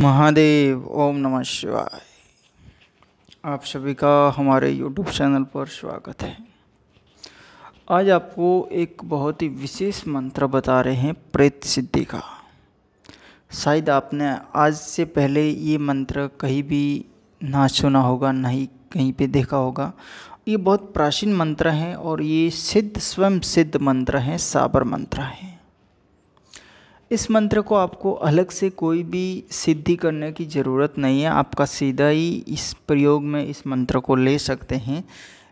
महादेव। ओम नमः शिवाय। आप सभी का हमारे YouTube चैनल पर स्वागत है। आज आपको एक बहुत ही विशेष मंत्र बता रहे हैं प्रेत सिद्धि का। शायद आपने आज से पहले ये मंत्र कहीं भी ना सुना होगा, ना ही कहीं पे देखा होगा। ये बहुत प्राचीन मंत्र हैं और ये सिद्ध स्वयं सिद्ध मंत्र हैं, साबर मंत्र हैं। इस मंत्र को आपको अलग से कोई भी सिद्धि करने की ज़रूरत नहीं है, आपका सीधा ही इस प्रयोग में इस मंत्र को ले सकते हैं।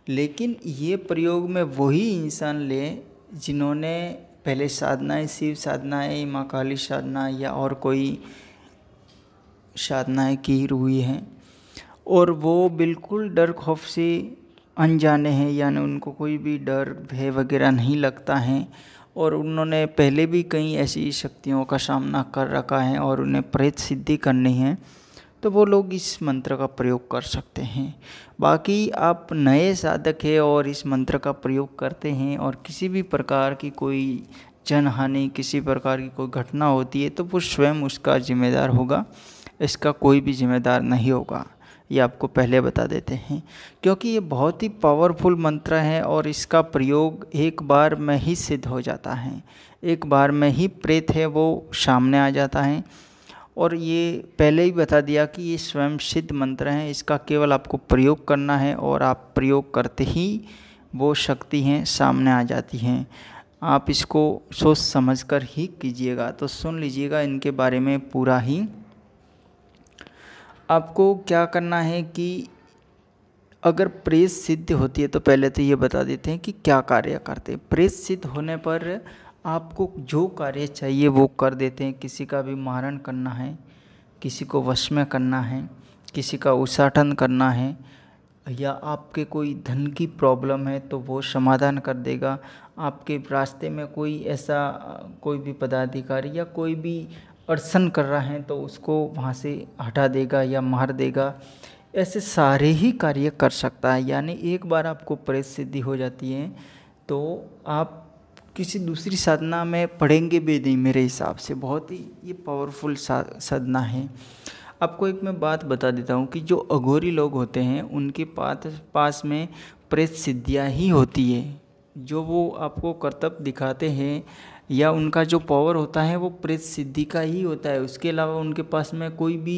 लेकिन ये प्रयोग में वही इंसान ले जिन्होंने पहले साधनाएं, शिव साधनाएं, माँ काली साधना या और कोई साधनाएं की हुई हैं और वो बिल्कुल डर खौफ से अनजाने हैं, यानी उनको कोई भी डर भय वगैरह नहीं लगता है और उन्होंने पहले भी कई ऐसी शक्तियों का सामना कर रखा है और उन्हें प्रेत सिद्धि करनी है, तो वो लोग इस मंत्र का प्रयोग कर सकते हैं। बाकी आप नए साधक हैं और इस मंत्र का प्रयोग करते हैं और किसी भी प्रकार की कोई जनहानि, किसी प्रकार की कोई घटना होती है तो वो स्वयं उसका जिम्मेदार होगा, इसका कोई भी जिम्मेदार नहीं होगा। ये आपको पहले बता देते हैं क्योंकि ये बहुत ही पावरफुल मंत्र है और इसका प्रयोग एक बार में ही सिद्ध हो जाता है, एक बार में ही प्रेत है वो सामने आ जाता है। और ये पहले ही बता दिया कि ये स्वयं सिद्ध मंत्र हैं, इसका केवल आपको प्रयोग करना है और आप प्रयोग करते ही वो शक्ति हैं सामने आ जाती हैं। आप इसको सोच समझ कर ही कीजिएगा। तो सुन लीजिएगा इनके बारे में पूरा ही। आपको क्या करना है कि अगर प्रेत सिद्ध होती है तो पहले तो ये बता देते हैं कि क्या कार्य करते हैं। प्रेत सिद्ध होने पर आपको जो कार्य चाहिए वो कर देते हैं। किसी का भी मारण करना है, किसी को वश में करना है, किसी का उच्चाटन करना है, या आपके कोई धन की प्रॉब्लम है तो वो समाधान कर देगा। आपके रास्ते में कोई ऐसा कोई भी पदाधिकारी या कोई भी अड़सन कर रहे हैं तो उसको वहाँ से हटा देगा या मार देगा। ऐसे सारे ही कार्य कर सकता है, यानी एक बार आपको प्रेत सिद्धि हो जाती है तो आप किसी दूसरी साधना में पढ़ेंगे भी नहीं। मेरे हिसाब से बहुत ही ये पावरफुल साधना है। आपको एक मैं बात बता देता हूँ कि जो अघोरी लोग होते हैं उनके पास में प्रेत सिद्धियाँ ही होती है। जो वो आपको कर्तव्य दिखाते हैं या उनका जो पावर होता है वो प्रेत सिद्धि का ही होता है, उसके अलावा उनके पास में कोई भी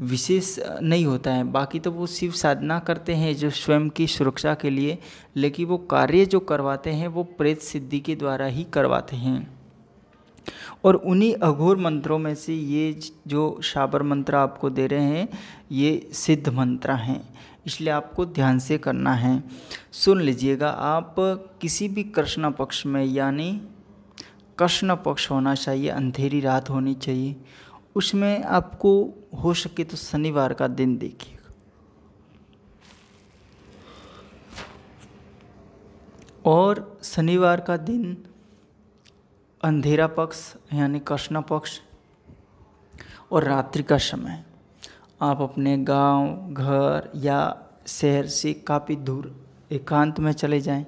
विशेष नहीं होता है। बाकी तो वो शिव साधना करते हैं जो स्वयं की सुरक्षा के लिए, लेकिन वो कार्य जो करवाते हैं वो प्रेत सिद्धि के द्वारा ही करवाते हैं। और उन्हीं अघोर मंत्रों में से ये जो शाबर मंत्र आपको दे रहे हैं ये सिद्ध मंत्र हैं, इसलिए आपको ध्यान से करना है। सुन लीजिएगा। आप किसी भी कृष्ण पक्ष में, यानी कृष्ण पक्ष होना चाहिए, अंधेरी रात होनी चाहिए, उसमें आपको हो सके तो शनिवार का दिन देखिएगा। और शनिवार का दिन अंधेरा पक्ष यानी कृष्ण पक्ष और रात्रि का समय आप अपने गांव, घर या शहर से काफ़ी दूर एकांत में चले जाएं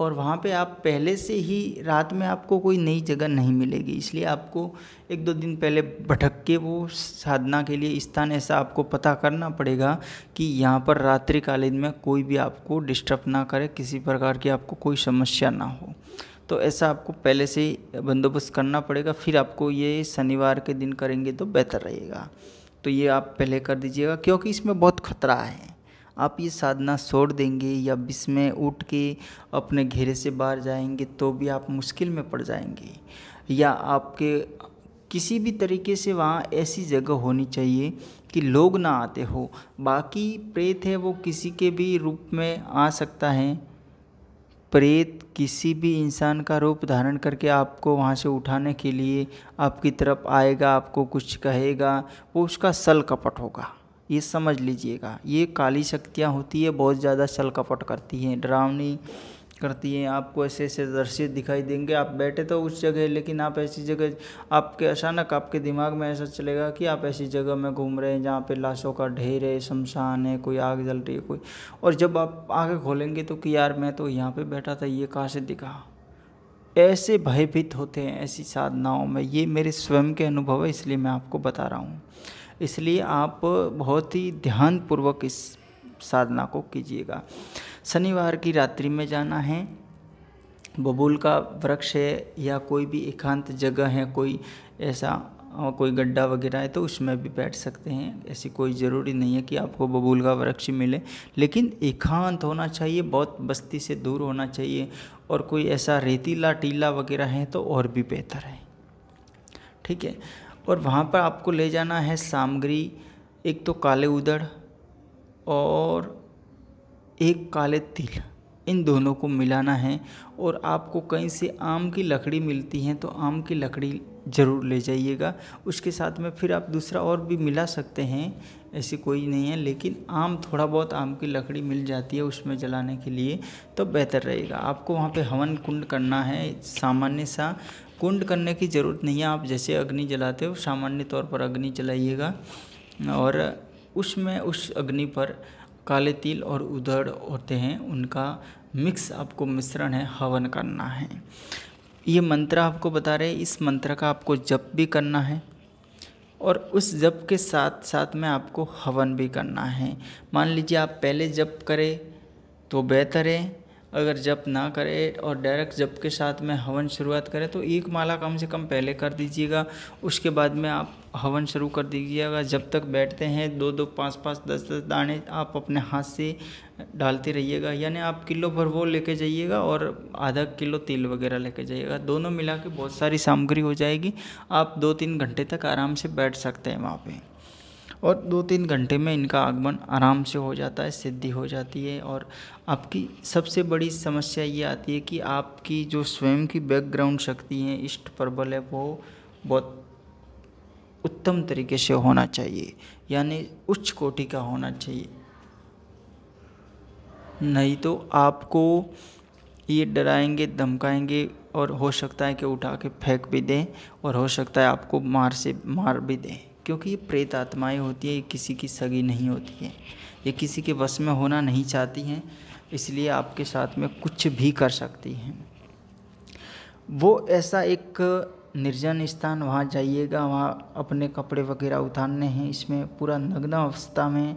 और वहाँ पे आप पहले से ही रात में आपको कोई नई जगह नहीं मिलेगी, इसलिए आपको एक दो दिन पहले भटक के वो साधना के लिए स्थान ऐसा आपको पता करना पड़ेगा कि यहाँ पर रात्रिकालीन में कोई भी आपको डिस्टर्ब ना करे, किसी प्रकार की आपको कोई समस्या ना हो। तो ऐसा आपको पहले से ही बंदोबस्त करना पड़ेगा, फिर आपको ये शनिवार के दिन करेंगे तो बेहतर रहेगा। तो ये आप पहले कर दीजिएगा क्योंकि इसमें बहुत खतरा है। आप ये साधना छोड़ देंगे या बीच में उठ के अपने घेरे से बाहर जाएंगे तो भी आप मुश्किल में पड़ जाएंगे, या आपके किसी भी तरीके से वहाँ ऐसी जगह होनी चाहिए कि लोग ना आते हो। बाकी प्रेत है वो किसी के भी रूप में आ सकता है। प्रेत किसी भी इंसान का रूप धारण करके आपको वहाँ से उठाने के लिए आपकी तरफ आएगा, आपको कुछ कहेगा, वो उसका सल कपट होगा, ये समझ लीजिएगा। ये काली शक्तियाँ होती है, बहुत ज़्यादा सल कपट करती हैं, डरावनी करती हैं। आपको ऐसे ऐसे दृश्य दिखाई देंगे, आप बैठे तो उस जगह, लेकिन आप ऐसी जगह, आपके अचानक आपके दिमाग में ऐसा चलेगा कि आप ऐसी जगह में घूम रहे हैं जहाँ पे लाशों का ढेर है, शमशान है, कोई आग जल रही है, कोई। और जब आप आगे खोलेंगे तो कि यार मैं तो यहाँ पे बैठा था, ये कहाँ से दिखा। ऐसे भयभीत होते हैं ऐसी साधनाओं में। ये मेरे स्वयं के अनुभव है, इसलिए मैं आपको बता रहा हूँ। इसलिए आप बहुत ही ध्यानपूर्वक इस साधना को कीजिएगा। शनिवार की रात्रि में जाना है, बबूल का वृक्ष है या कोई भी एकांत जगह है, कोई ऐसा कोई गड्ढा वगैरह है तो उसमें भी बैठ सकते हैं। ऐसी कोई ज़रूरी नहीं है कि आपको बबूल का वृक्ष मिले, लेकिन एकांत होना चाहिए, बहुत बस्ती से दूर होना चाहिए, और कोई ऐसा रेतीला टीला वगैरह है तो और भी बेहतर है। ठीक है, और वहाँ पर आपको ले जाना है सामग्री, एक तो काले उदड़ और एक काले तिल, इन दोनों को मिलाना है। और आपको कहीं से आम की लकड़ी मिलती है तो आम की लकड़ी ज़रूर ले जाइएगा। उसके साथ में फिर आप दूसरा और भी मिला सकते हैं, ऐसी कोई नहीं है, लेकिन आम थोड़ा बहुत आम की लकड़ी मिल जाती है उसमें जलाने के लिए तो बेहतर रहेगा। आपको वहाँ पे हवन कुंड करना है। सामान्य सा कुंड करने की ज़रूरत नहीं है, आप जैसे अग्नि जलाते हो सामान्य तौर पर अग्नि जलाइएगा, और उसमें उस अग्नि पर काले तिल और उदड़ होते हैं, उनका मिक्स आपको मिश्रण है, हवन करना है। ये मंत्र आपको बता रहे हैं, इस मंत्र का आपको जप भी करना है और उस जप के साथ साथ में आपको हवन भी करना है। मान लीजिए आप पहले जप करें तो बेहतर है, अगर जप ना करें और डायरेक्ट जप के साथ में हवन शुरुआत करें तो एक माला कम से कम पहले कर दीजिएगा, उसके बाद में आप हवन शुरू कर दीजिएगा। जब तक बैठते हैं 2-2, 5-5, 10-10 दाने आप अपने हाथ से डालते रहिएगा, यानी आप किलो भर वो लेके जाइएगा और आधा किलो तिल वगैरह लेके जाइएगा, दोनों मिला के बहुत सारी सामग्री हो जाएगी। आप 2-3 घंटे तक आराम से बैठ सकते हैं वहाँ पर, और 2-3 घंटे में इनका आगमन आराम से हो जाता है, सिद्धि हो जाती है। और आपकी सबसे बड़ी समस्या ये आती है कि आपकी जो स्वयं की बैकग्राउंड शक्ति है, इष्ट प्रबल है, वो बहुत उत्तम तरीके से होना चाहिए, यानी उच्च कोटि का होना चाहिए, नहीं तो आपको ये डराएंगे, धमकाएंगे, और हो सकता है कि उठा के फेंक भी दें, और हो सकता है आपको मार भी दें, क्योंकि ये प्रेत आत्माएं होती है, ये किसी की सगी नहीं होती है, ये किसी के वश में होना नहीं चाहती हैं, इसलिए आपके साथ में कुछ भी कर सकती हैं। वो ऐसा एक निर्जन स्थान वहाँ जाइएगा, वहाँ अपने कपड़े वगैरह उतारने हैं, इसमें पूरा नग्न अवस्था में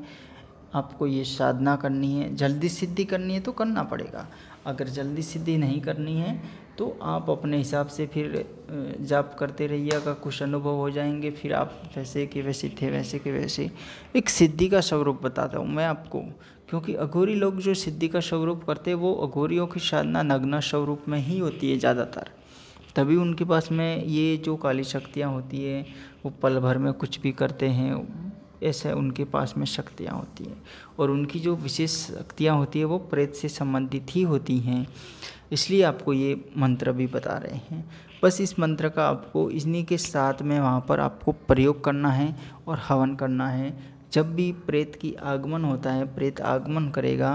आपको ये साधना करनी है। जल्दी सिद्धि करनी है तो करना पड़ेगा, अगर जल्दी सिद्धि नहीं करनी है तो आप अपने हिसाब से फिर जाप करते रहिएगा, कुछ अनुभव हो जाएंगे, फिर आप वैसे के वैसे थे, वैसे के वैसे। एक सिद्धि का स्वरूप बताता हूँ मैं आपको, क्योंकि अघोरी लोग जो सिद्धि का स्वरूप करते हैं, वो अघोरियों की साधना नग्न स्वरूप में ही होती है ज़्यादातर, तभी उनके पास में ये जो काली शक्तियाँ होती है, वो पल भर में कुछ भी करते हैं, ऐसे उनके पास में शक्तियाँ होती हैं। और उनकी जो विशेष शक्तियाँ होती है वो प्रेत से संबंधित ही होती हैं, इसलिए आपको ये मंत्र भी बता रहे हैं। बस इस मंत्र का आपको इन्हीं के साथ में वहाँ पर आपको प्रयोग करना है और हवन करना है। जब भी प्रेत की आगमन होता है, प्रेत आगमन करेगा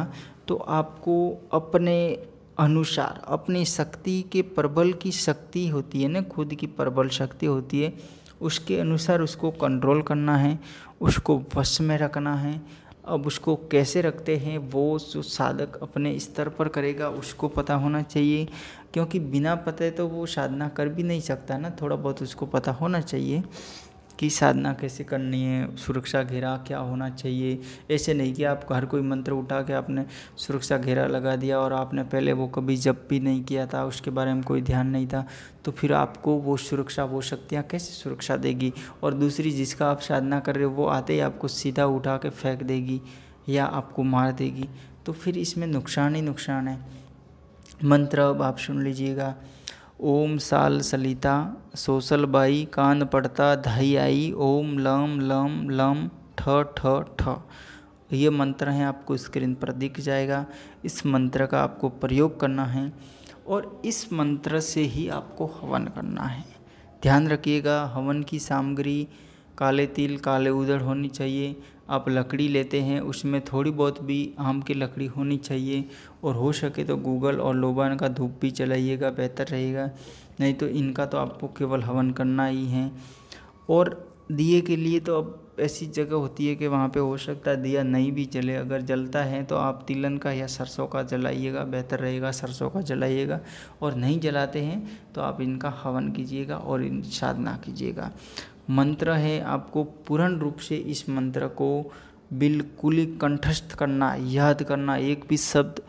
तो आपको अपने अनुसार, अपनी शक्ति के प्रबल की शक्ति होती है ना, खुद की प्रबल शक्ति होती है, उसके अनुसार उसको कंट्रोल करना है, उसको वश में रखना है। अब उसको कैसे रखते हैं वो साधक अपने स्तर पर करेगा, उसको पता होना चाहिए, क्योंकि बिना पते तो वो साधना कर भी नहीं सकता ना, थोड़ा बहुत उसको पता होना चाहिए कि साधना कैसे करनी है, सुरक्षा घेरा क्या होना चाहिए। ऐसे नहीं कि आप हर कोई मंत्र उठा के आपने सुरक्षा घेरा लगा दिया और आपने पहले वो कभी जप भी नहीं किया था, उसके बारे में कोई ध्यान नहीं था, तो फिर आपको वो सुरक्षा, वो शक्तियाँ कैसे सुरक्षा देगी। और दूसरी, जिसका आप साधना कर रहे हो वो आते ही आपको सीधा उठा के फेंक देगी या आपको मार देगी, तो फिर इसमें नुकसान ही नुकसान है। मंत्र अब आप सुन लीजिएगा। ओम साल सलिता सोसल बाई कान पड़ता धाई आई ओम लम लम लम ठ ठ ठ, ये मंत्र हैं, आपको स्क्रीन पर दिख जाएगा। इस मंत्र का आपको प्रयोग करना है और इस मंत्र से ही आपको हवन करना है। ध्यान रखिएगा, हवन की सामग्री काले तिल, काले उदड़ होनी चाहिए। आप लकड़ी लेते हैं उसमें थोड़ी बहुत भी आम की लकड़ी होनी चाहिए, और हो सके तो गूगल और लोबान का धूप भी जलाइएगा, बेहतर रहेगा, नहीं तो इनका तो आपको केवल हवन करना ही है। और दिए के लिए तो अब ऐसी जगह होती है कि वहाँ पे हो सकता है दिया नहीं भी जले, अगर जलता है तो आप तिलन का या सरसों का जलाइएगा, बेहतर रहेगा, सरसों का जलाइएगा। और नहीं जलाते हैं तो आप इनका हवन कीजिएगा और इन साधना कीजिएगा। मंत्र है, आपको पूर्ण रूप से इस मंत्र को बिल्कुल ही कंठस्थ करना, याद करना। एक भी शब्द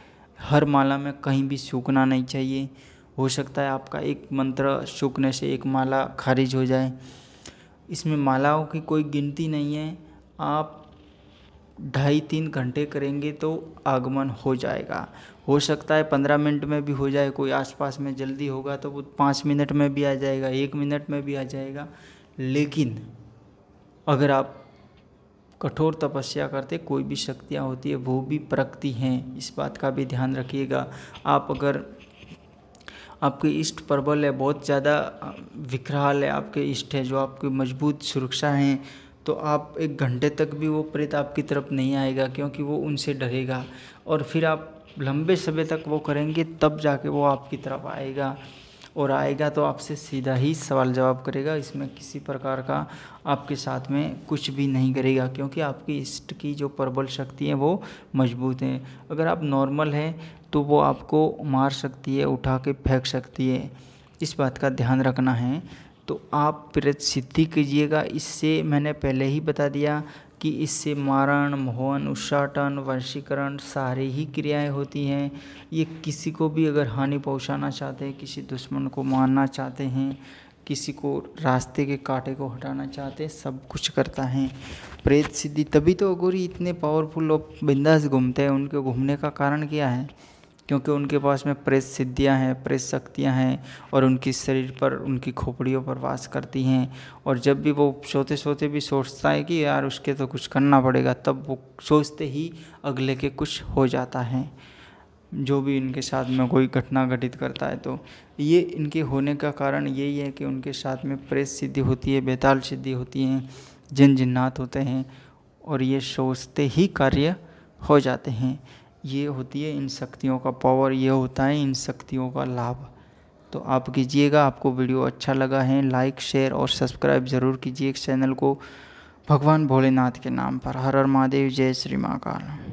हर माला में कहीं भी सूखना नहीं चाहिए। हो सकता है आपका एक मंत्र सूखने से एक माला खारिज हो जाए। इसमें मालाओं की कोई गिनती नहीं है। आप 2.5-3 घंटे करेंगे तो आगमन हो जाएगा। हो सकता है 15 मिनट में भी हो जाए, कोई आसपास में जल्दी होगा तो वो 5 मिनट में भी आ जाएगा, 1 मिनट में भी आ जाएगा। लेकिन अगर आप कठोर तपस्या करते, कोई भी शक्तियाँ होती है वो भी प्रकटी हैं, इस बात का भी ध्यान रखिएगा। आप अगर आपके इष्ट प्रबल है, बहुत ज़्यादा विकराल है आपके इष्ट है जो आपकी मजबूत सुरक्षा हैं, तो आप 1 घंटे तक भी वो प्रेत आपकी तरफ नहीं आएगा, क्योंकि वो उनसे डरेगा। और फिर आप लंबे समय तक वो करेंगे तब जाके वो आपकी तरफ आएगा, और आएगा तो आपसे सीधा ही सवाल जवाब करेगा। इसमें किसी प्रकार का आपके साथ में कुछ भी नहीं करेगा, क्योंकि आपकी इष्ट की जो प्रबल शक्ति है वो मजबूत है। अगर आप नॉर्मल हैं तो वो आपको मार सकती है, उठा के फेंक सकती है, इस बात का ध्यान रखना है। तो आप प्रेत सिद्धि कीजिएगा। इससे मैंने पहले ही बता दिया कि इससे मारण, मोहन, उच्चाटन, वशीकरण सारी ही क्रियाएं होती हैं। ये किसी को भी अगर हानि पहुंचाना चाहते हैं, किसी दुश्मन को मारना चाहते हैं, किसी को रास्ते के कांटे को हटाना चाहते हैं, सब कुछ करता है प्रेत सिद्धि। तभी तो अघोरी इतने पावरफुल और बिंदास घूमते हैं। उनके घूमने का कारण क्या है? क्योंकि उनके पास में प्रेत सिद्धियाँ हैं, प्रेत शक्तियाँ हैं, और उनकी शरीर पर, उनकी खोपड़ियों पर वास करती हैं। और जब भी वो सोते सोते भी सोचता है कि यार उसके तो कुछ करना पड़ेगा, तब वो सोचते ही अगले के कुछ हो जाता है। जो भी इनके साथ में कोई घटना घटित करता है, तो ये इनके होने का कारण यही है कि उनके साथ में प्रेत सिद्धि होती है, बेताल सिद्धि होती हैं, जिन जिन्नात होते हैं, और ये सोचते ही कार्य हो जाते हैं। ये होती है इन शक्तियों का पावर, ये होता है इन शक्तियों का लाभ। तो आप कीजिएगा। आपको वीडियो अच्छा लगा है, लाइक, शेयर और सब्सक्राइब ज़रूर कीजिए इस चैनल को। भगवान भोलेनाथ के नाम पर हर हर महादेव, जय श्री महाकाल।